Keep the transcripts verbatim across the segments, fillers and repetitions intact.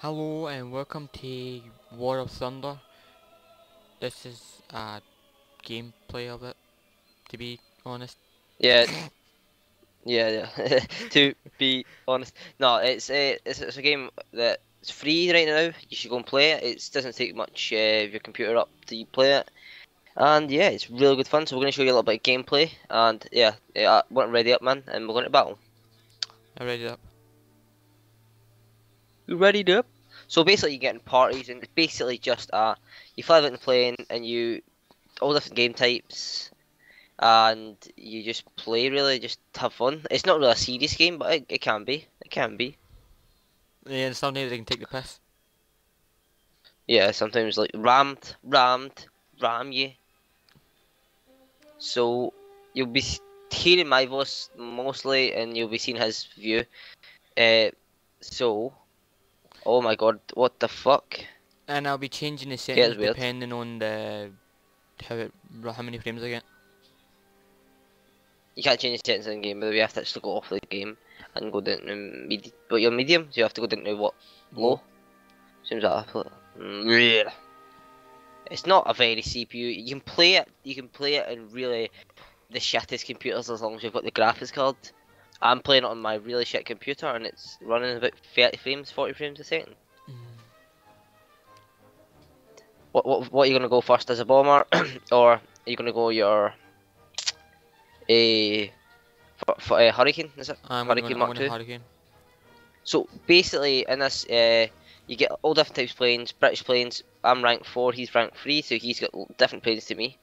Hello and welcome to War Thunder. This is a gameplay of it, to be honest. Yeah, yeah, yeah. To be honest, no, it's a it's, it's a game that it's free right now. You should go and play it. It doesn't take much uh, of your computer up to play it, and yeah, it's really good fun. So we're gonna show you a little bit of gameplay, and yeah, yeah, we're ready up, man, and we're going to battle. I ready up. You ready to? So basically you get in parties, and it's basically just uh you fly out in the plane and you all different game types and you just play, really, just have fun. It's not really a serious game, but it, it can be. It can be. Yeah, and sometimes they can take the piss. Yeah, sometimes like rammed, rammed, ram you. So you'll be hearing my voice mostly and you'll be seeing his view. Uh so Oh my god, what the fuck? And I'll be changing the settings depending on the how, it, how many frames I get. You can't change the settings in the game, but you have to actually go off the game and go down to medium. But you're medium, so you have to go down to what? Low? Seems like that. Mm. It's not a very C P U. You can play it, you can play it in really the shittest computers as long as you've got the graphics card. I'm playing it on my really shit computer and it's running about thirty frames, forty frames a second. Mm. What, what, what are you going to go first as a bomber? Or are you going to go your... A, for, for a Hurricane, is it? I'm Hurricane gonna, Mark two. Hurricane. So basically in this, uh, you get all different types of planes, British planes. I'm rank four, he's rank three, so he's got different planes to me.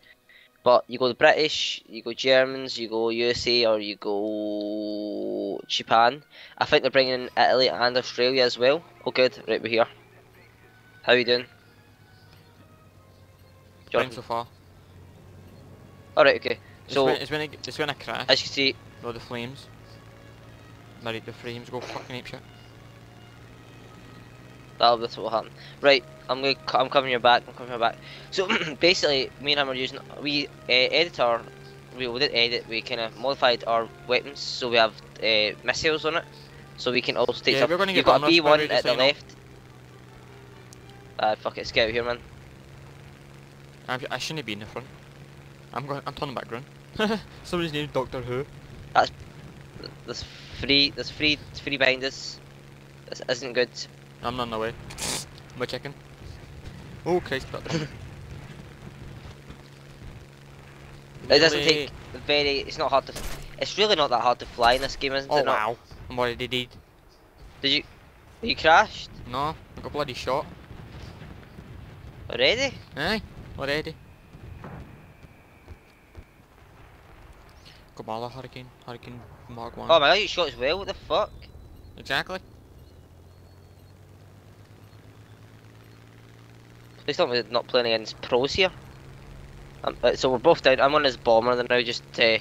But you go the British, you go Germans, you go U S A, or you go Japan. I think they're bringing in Italy and Australia as well. Oh good, right, we're here. How are you doing? Fine so far. Alright, okay. It's so when, it's, when it, it's when I crash. As you see, all the flames. Married the flames go fucking apeshit. That'll that's what will happen. Right, I'm gonna I'm covering your back. I'm covering your back. So basically, me and him are using we uh, editor. We didn't edit. We kind of modified our weapons, so we have uh, missiles on it, so we can also take. Yeah, we're gonna get You've got a B one at the left. Ah, uh, fuck it, let's get out of here, man. I'm, I shouldn't be in the front. I'm going. I'm turning back round. Somebody's named Doctor Who. That's there's three. There's three. Three behind us. This isn't good. I'm not on the way. Am I checking? Oh Christ, but it doesn't take very, it's not hard to, it's really not that hard to fly in this game, isn't it? Oh wow, I'm already dead. Did you, you crashed? No, I got bloody shot. Already? Aye, already. Got my other Hurricane, Hurricane Mark one. Oh my god, you shot as well, what the fuck? Exactly. Please tell me we're not playing against pros here. Um, so we're both down. I'm on his bomber, then now just uh,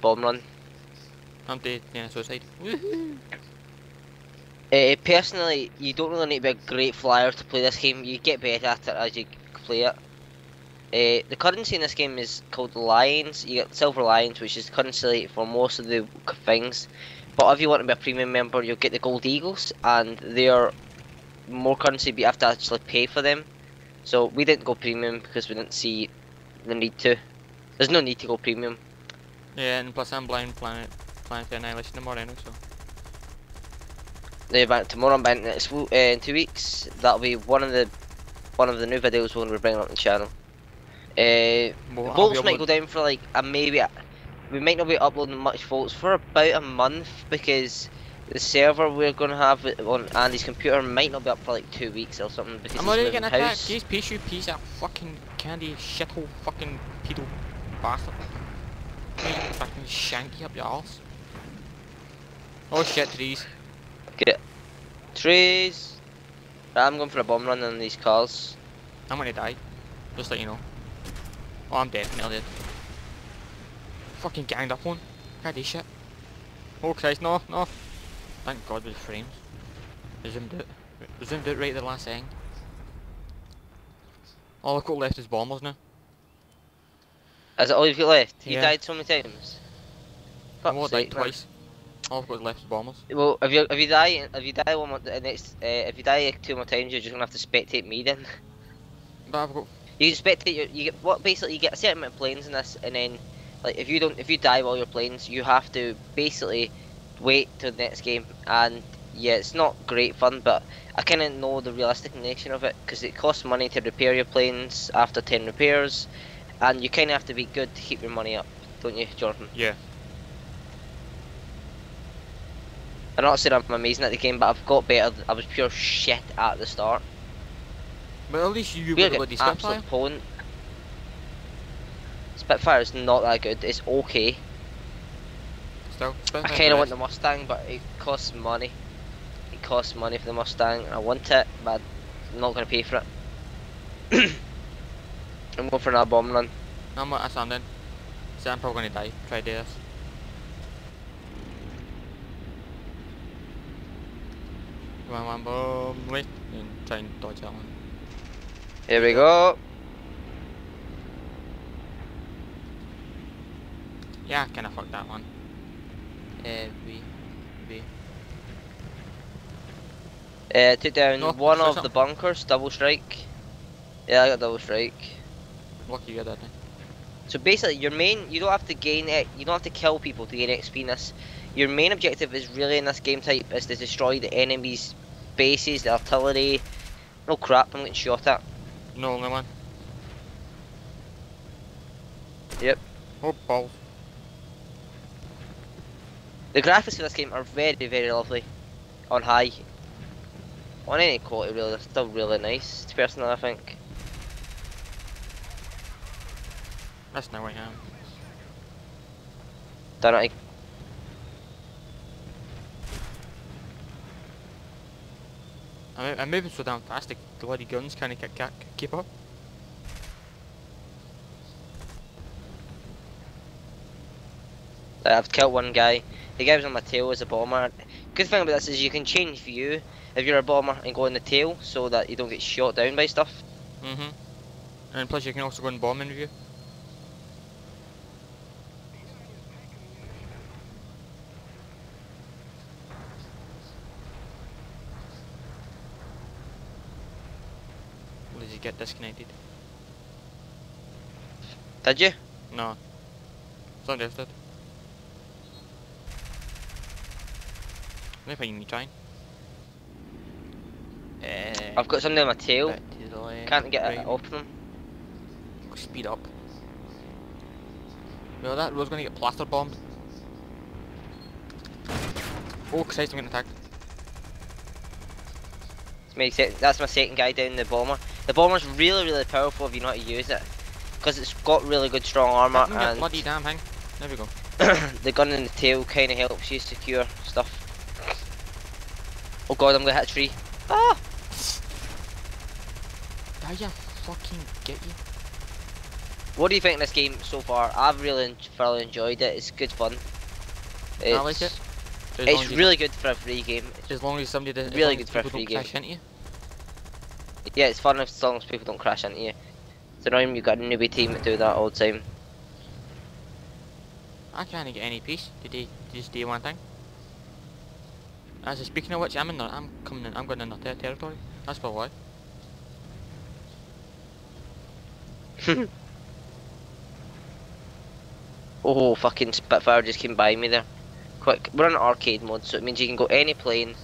bomb run. I'm dead, yeah, suicide. Woohoo! Uh, personally, you don't really need to be a great flyer to play this game. You get better at it as you play it. Uh, the currency in this game is called Lions. You get Silver Lions, which is currency for most of the things. But if you want to be a premium member, you'll get the Gold Eagles, and they're more currency, but you have to actually pay for them. So we didn't go premium because we didn't see the need to. There's no need to go premium. Yeah, and plus I'm blind planet planet annihilation tomorrow, so. Yeah, back tomorrow. I'm back next uh, in two weeks. That'll be one of the one of the new videos we're gonna be bringing up the channel. Uh, well, volts might go down for like a maybe. A, we might not be uploading much volts for about a month because the server we're gonna have on Andy's computer might not be up for like two weeks or something because I'm already gonna attack. Jeez, piece you piece of fucking candy shithole fucking pedo bastard. Fucking shanky up your arse. Oh shit, trees. Get it. Trees. I'm going for a bomb run on these cars. I'm gonna die. Just let you know. Oh, I'm definitely dead. Fucking ganged up one. Candy shit. Oh Christ, no, no. Thank God with frames. I zoomed out. I zoomed out right at the last thing. All I've got left is bombers now. Is it all you've got left? You yeah. died so many times. Fuck's sake, man. Twice. All I've got left is bombers. Well, if you if you die if you die one more the next uh, if you die two more times, you're just gonna have to spectate me then. But I've got. You spectate your, you get what basically you get a certain amount of planes in this, and then like if you don't if you die while you're playing, you have to basically wait till the next game. And yeah, it's not great fun, but I kind of know the realistic nature of it because it costs money to repair your planes after ten repairs, and you kind of have to be good to keep your money up, don't you, Jordan? Yeah. I'm not saying I'm amazing at the game, but I've got better. I was pure shit at the start. But at least you were bloody Spitfire. Spitfire is not that good. It's okay. Still, Spitfire I kind of want the Mustang, but it costs money. It costs money for the Mustang, and I want it, but I'm not going to pay for it. I'm going for another bomb run. I'm not ascending. So I'm probably going to die. Try to do this. One, one bomb, wait, and try and dodge that one. Here we go. Yeah, can I fuck that one? Uh, we, we. Uh, took down no, one of the bunkers, double strike. Yeah, I got double strike. Lucky you got that thing. So basically, your main, you don't have to gain it, you don't have to kill people to gain X P in this. Your main objective is really in this game type is to destroy the enemy's bases, the artillery. No crap, I'm getting shot at. No, no man. Yep. Oh, balls. The graphics for this game are very, very lovely. On high. On any quality, really, they're still really nice. It's personal, I think. That's not where I am. Don't know. I'm moving so damn fast, the bloody guns kind of can't keep up. I've killed one guy. The guy was on my tail as a bomber. Good thing about this is you can change view if you're a bomber and go on the tail so that you don't get shot down by stuff. Mhm. And plus you can also go and bomb in view. Get disconnected. Did you? No. Somebody else did. Maybe you need trying. Uh, I've got something on my tail. Can't get right. It off them. Speed up. Well, that road's gonna get plaster bombed. Oh, Christ, I'm getting attacked. That's my second guy down, the bomber. The bomber's really, really powerful if you know how to use it, because it's got really good strong armour and... bloody damn thing. There we go. The gun in the tail kind of helps you secure stuff. Oh god, I'm gonna hit a tree. Ah! How you fucking get you? What do you think of this game so far? I've really thoroughly enjoyed it. It's good fun. It's... I like it. As it's really good for a free game. As long as somebody doesn't really good for a free game. Crash into you. Yeah, it's fun as long as people don't crash into you. It's annoying you got a newbie team that do that all the time. I can't get any peace. Did they just do one thing? As speaking of which, I'm in. The, I'm coming in. I'm going in their territory. That's for what. Oh, fucking Spitfire just came by me there. Quick, we're in arcade mode, so it means you can go any plane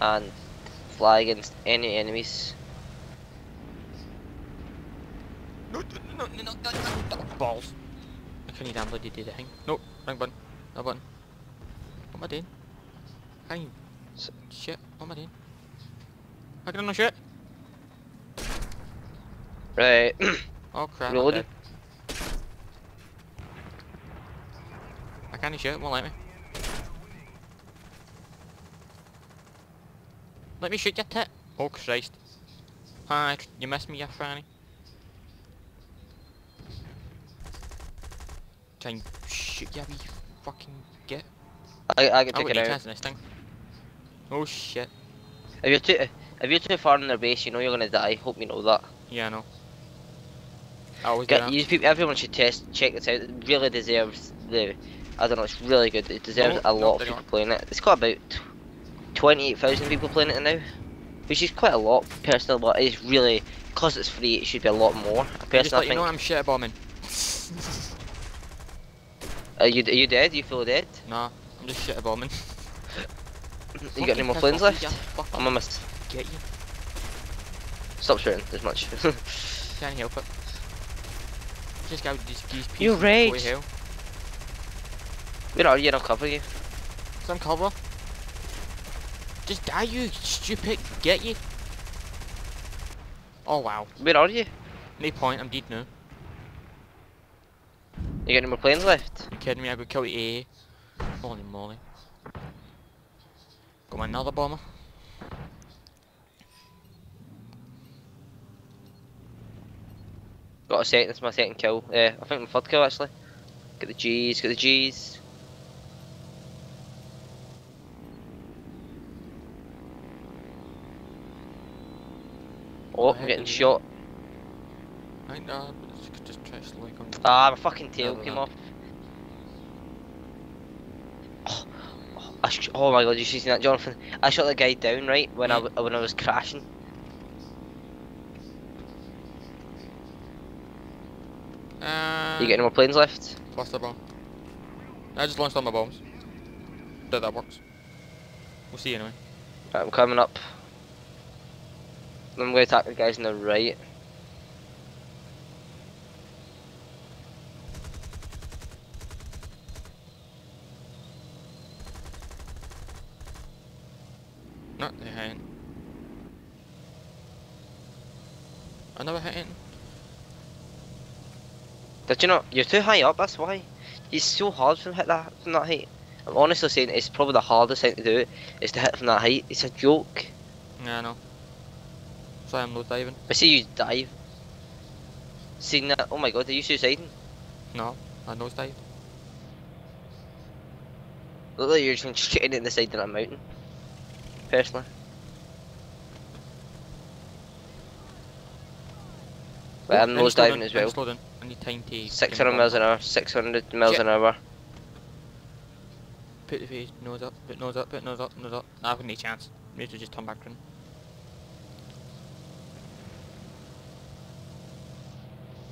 and fly against any enemies. No, no, no, no, no, no. Balls! I couldn't even bloody do the thing. No, wrong button. No button. What am I doing? Hey, shit! What am I doing? I can do no shit. Right. Oh crap! Reloading. I can't shoot. Won't let me. Let me shoot your tit! Oh Christ. Hi, you missed me, you fanny. Try and shoot ya, you fucking git. I, I can take it out. This thing. Oh shit. If you're, too, if you're too far in their base, you know you're gonna die. Hope you know that. Yeah, I know. I always get, do that. People, everyone should test, check this out. It really deserves the I don't know, it's really good. It deserves oh, a lot no, of people playing it. It's got about twenty-eight thousand people playing it now, which is quite a lot, personally, but it's really, because it's free, it should be a lot more. Personally, just like, I think, you know I'm shit bombing. Are you, are you dead? You feel dead? Nah, I'm just shit bombing. You got any more planes left? Yeah, I'm gonna miss. Get you. Stop shooting as much. Can't help it. Just go these these people. You rage. Where are you? And I'll cover you. Some cover. Just die, you stupid. Get you. Oh wow. Where are you? No point. I'm dead now. You got any more planes left? You kidding me? I could kill you. Holy moly. Got my another bomber. Got a second, that's my second kill. Yeah, I think my third kill actually. Get the G's, get the G's. Oh, I'm getting shot. I think that just try to slug on me. Ah, my fucking tail came off. I sh oh my god, you should see that, Jonathan. I shot the guy down right when I w when I was crashing. Uh, you got any more planes left? Cluster bomb. I just launched all my bombs. That that works. We'll see anyway. Right, I'm coming up. I'm going to attack the guys on the right. No, they're hitting. I never hit it. Did you not? You're too high up, that's why. It's so hard from, hit that, from that height. I'm honestly saying it's probably the hardest thing to do, is to hit from that height. It's a joke. Yeah, I know. Sorry, I'm low diving. I see you dive. Seeing that, oh my god, are you suiciding? No, I nose dived. Look like you're just going straight into the side of that mountain. Personally, but oh, I'm nose diving as well. I need time to six hundred miles an hour, six hundred miles an hour. Put the face, nose up, put nose up, put nose up, nose up. Nah, I haven't any chance. Maybe just turn back around.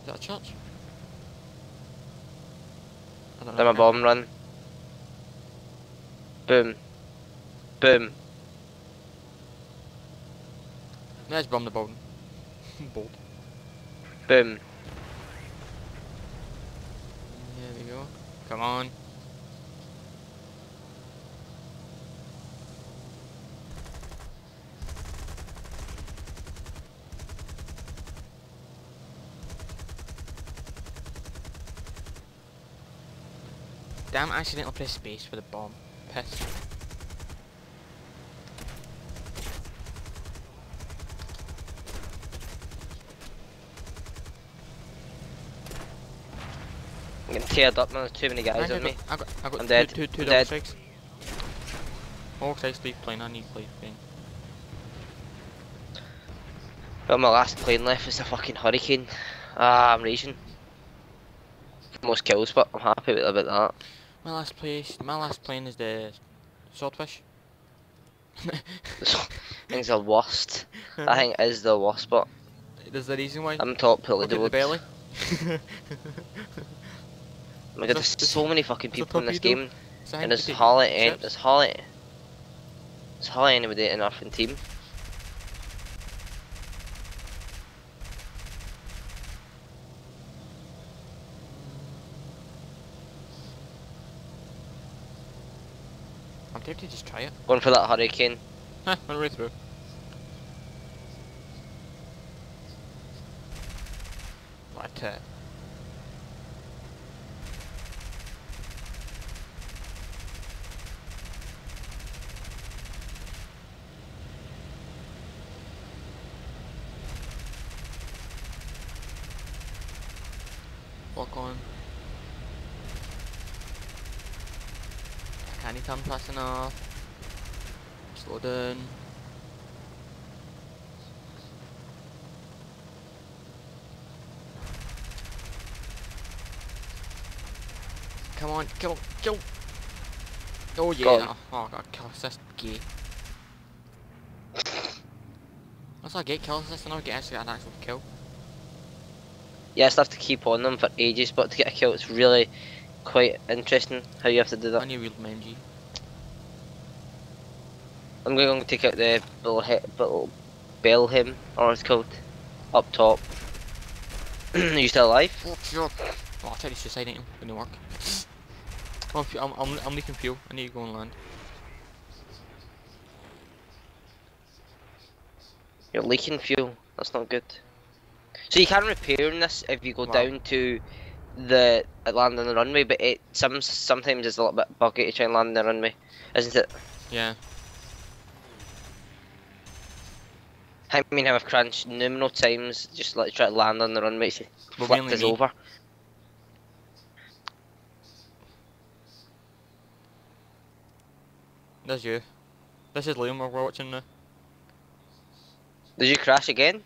Is that a church? I don't know. Then my bomb run. Boom. Boom. Let's bomb the boat. Bolt. Boom. There we go. Come on. Damn, I accidentally pressed space for the bomb. Piss. I'm getting teared up, man. There's too many guys on me. I got, I got I'm two, dead. Two, two I'm dead. Strikes. Oh, because I sleep plane. I need to play plane. Well, my last plane left is a fucking Hurricane. Ah, I'm raging. Most kills, but I'm happy with about that. My last place, my last plane is the Swordfish. I think it's the worst. I think it is the worst, but there's the reason why. I'm top pillar. The belly. Oh my god, there's so many fucking people in this game, and there's hardly any, there's hardly, there's hardly anybody in our team. I'm tempted to just try it. Going for that Hurricane. Huh, went right through. What a... Fuck on. Can't come fast enough. Slow down. Come on, kill, kill. Oh yeah. Go oh god, kill assist, gay. That's not a gate kill assist, I never get actually got an actual kill. Yeah, I still have to keep on them for ages, but to get a kill it's really quite interesting how you have to do that. I need real M G. I'm going to take out the little Belhim, or it's called, up top. Are you still alive? Oh, sure. Oh, I tried to suicide him, it didn't work. Oh, I'm, I'm, I'm leaking fuel, I need to go and land. You're leaking fuel, that's not good. So you can repair in this if you go wow. down to the land on the runway, but it some sometimes it's a little bit buggy to try and land on the runway, isn't it? Yeah. I mean, I've crunched numerous times just like try to land on the runway, so well, flipped us over. There's you. This is Liam we're watching now. Did you crash again?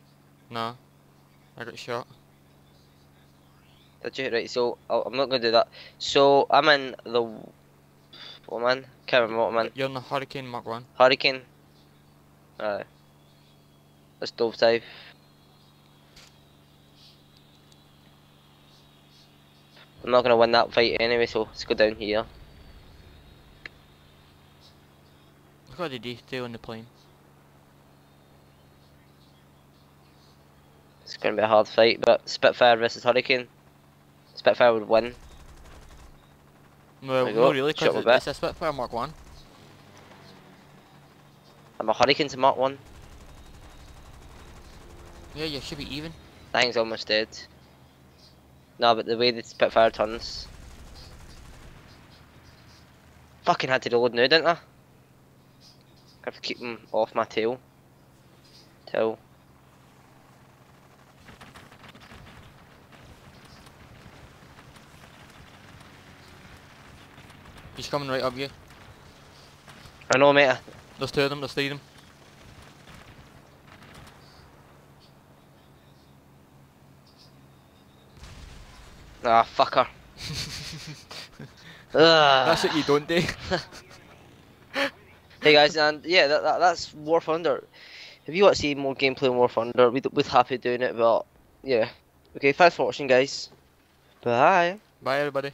No. I got shot. Did you? Right, so oh, I'm not going to do that. So I'm in the... What man? Can't remember what man. You're in the Hurricane Mark one. Hurricane? Alright. Let's dove dive. I'm not gonna win that fight anyway, so let's go down here. Look at the detail on the plane. It's gonna be a hard fight, but Spitfire versus Hurricane. Spitfire would win. No, no really, because it, it's a Spitfire Mark one. I'm a Hurricane to Mark one. Yeah, you should be even. That thing's almost dead. No, but the way the Spitfire turns. Fucking had to reload now, didn't I? I have to keep him off my tail. Tail. He's coming right up you. I know, mate. There's two of them, there's three of them. Ah, fucker. That's what you don't do. Hey guys, and yeah, that, that, that's War Thunder. If you want to see more gameplay on War Thunder, we'd, we'd happy doing it, but yeah. Okay, thanks for watching, guys. Bye. Bye, everybody.